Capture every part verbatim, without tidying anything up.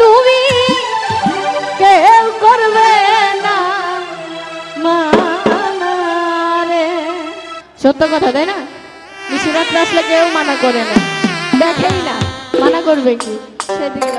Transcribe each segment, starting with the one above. তুমি কেউ করবে না মানা রে, সত্য কথা তাই না? বিশ্বনাথ আসলে কেউ মানা করে না, দেখেই না, মানা করবে কি? সেদিকে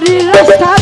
Hari Rasta